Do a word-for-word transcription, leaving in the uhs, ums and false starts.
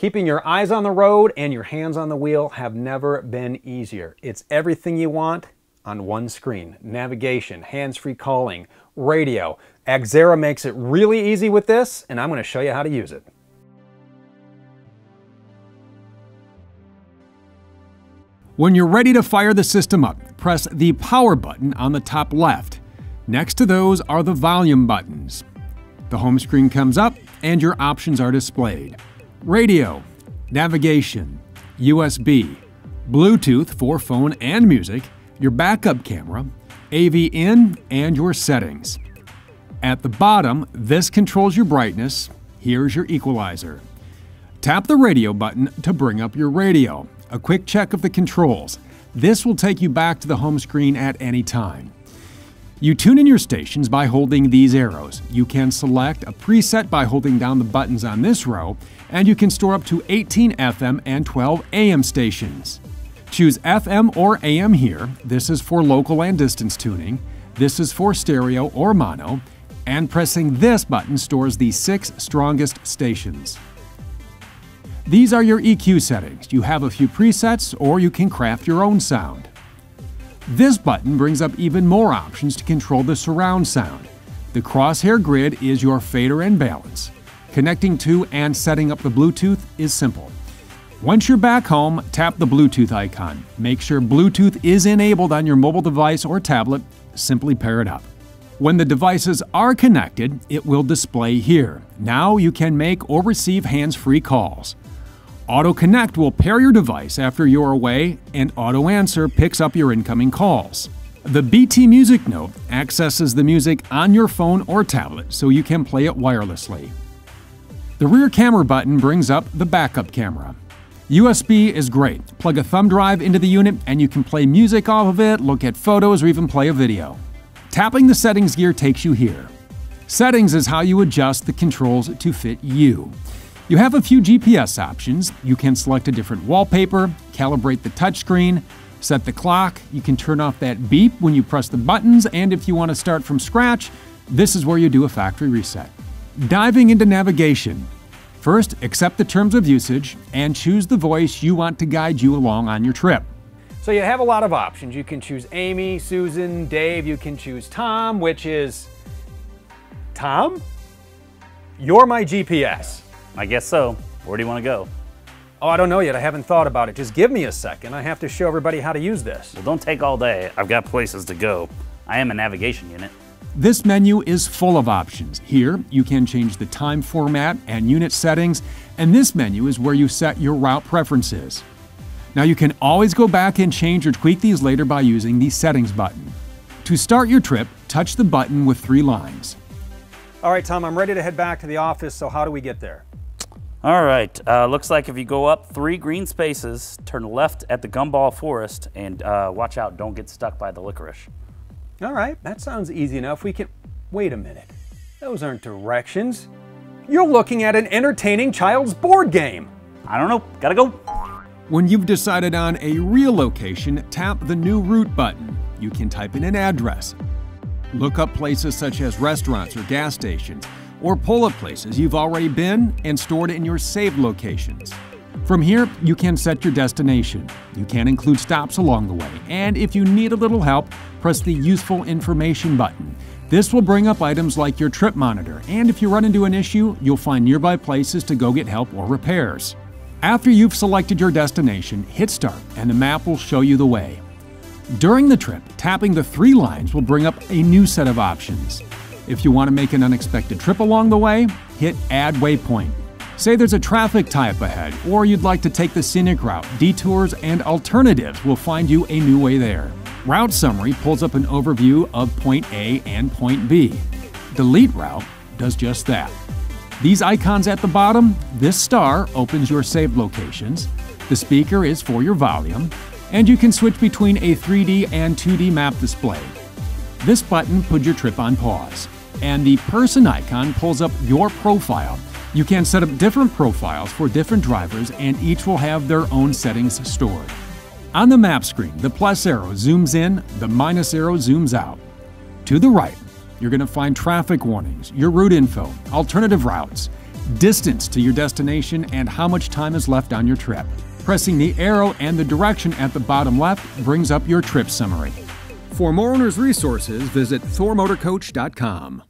Keeping your eyes on the road and your hands on the wheel have never been easier. It's everything you want on one screen. Navigation, hands-free calling, radio. Axera makes it really easy with this, and I'm going to show you how to use it. When you're ready to fire the system up, press the power button on the top left. Next to those are the volume buttons. The home screen comes up and your options are displayed. Radio, navigation, U S B, Bluetooth for phone and music, your backup camera, A V in, and your settings. At the bottom, this controls your brightness. Here's your equalizer. Tap the radio button to bring up your radio. A quick check of the controls. This will take you back to the home screen at any time. You tune in your stations by holding these arrows. You can select a preset by holding down the buttons on this row, and you can store up to eighteen F M and twelve A M stations. Choose F M or A M here. This is for local and distance tuning. This is for stereo or mono. And pressing this button stores the six strongest stations. These are your E Q settings. You have a few presets, or you can craft your own sound. This button brings up even more options to control the surround sound. The crosshair grid is your fader and balance. Connecting to and setting up the Bluetooth is simple. Once you're back home, tap the Bluetooth icon. Make sure Bluetooth is enabled on your mobile device or tablet. Simply pair it up. When the devices are connected, it will display here. Now you can make or receive hands-free calls. Auto Connect will pair your device after you're away, and Auto Answer picks up your incoming calls. The B T Music Note accesses the music on your phone or tablet so you can play it wirelessly. The rear camera button brings up the backup camera. U S B is great. Plug a thumb drive into the unit and you can play music off of it, look at photos, or even play a video. Tapping the settings gear takes you here. Settings is how you adjust the controls to fit you. You have a few G P S options. You can select a different wallpaper, calibrate the touchscreen, set the clock. You can turn off that beep when you press the buttons, and if you want to start from scratch, this is where you do a factory reset. Diving into navigation. First, accept the terms of usage and choose the voice you want to guide you along on your trip. So you have a lot of options. You can choose Amy, Susan, Dave. You can choose Tom, which is... Tom? You're my G P S. I guess so. Where do you want to go? Oh, I don't know yet. I haven't thought about it. Just give me a second. I have to show everybody how to use this. Well, don't take all day. I've got places to go. I am a navigation unit. This menu is full of options. Here, you can change the time format and unit settings, and this menu is where you set your route preferences. Now, you can always go back and change or tweak these later by using the settings button. To start your trip, touch the button with three lines. All right, Tom, I'm ready to head back to the office, so how do we get there? All right, uh, looks like if you go up three green spaces, turn left at the Gumball Forest, and uh, watch out, don't get stuck by the licorice. All right, that sounds easy enough. We can, wait a minute, those aren't directions. You're looking at an entertaining child's board game. I don't know, gotta go. When you've decided on a real location, tap the new route button. You can type in an address. Look up places such as restaurants or gas stations, or pull up places you've already been and stored in your saved locations. From here, you can set your destination. You can include stops along the way, and if you need a little help, press the Useful Information button. This will bring up items like your trip monitor, and if you run into an issue, you'll find nearby places to go get help or repairs. After you've selected your destination, hit Start, and the map will show you the way. During the trip, tapping the three lines will bring up a new set of options. If you want to make an unexpected trip along the way, hit Add Waypoint. Say there's a traffic tie up ahead, or you'd like to take the scenic route. Detours and alternatives will find you a new way there. Route Summary pulls up an overview of point A and point B. Delete Route does just that. These icons at the bottom, this star opens your saved locations. The speaker is for your volume, and you can switch between a three D and two D map display. This button puts your trip on pause, and the person icon pulls up your profile. You can set up different profiles for different drivers, and each will have their own settings stored. On the map screen, the plus arrow zooms in, the minus arrow zooms out. To the right, you're going to find traffic warnings, your route info, alternative routes. distance to your destination, and how much time is left on your trip. Pressing the arrow and the direction at the bottom left brings up your trip summary. For more owner's resources, visit Thor Motor Coach dot com.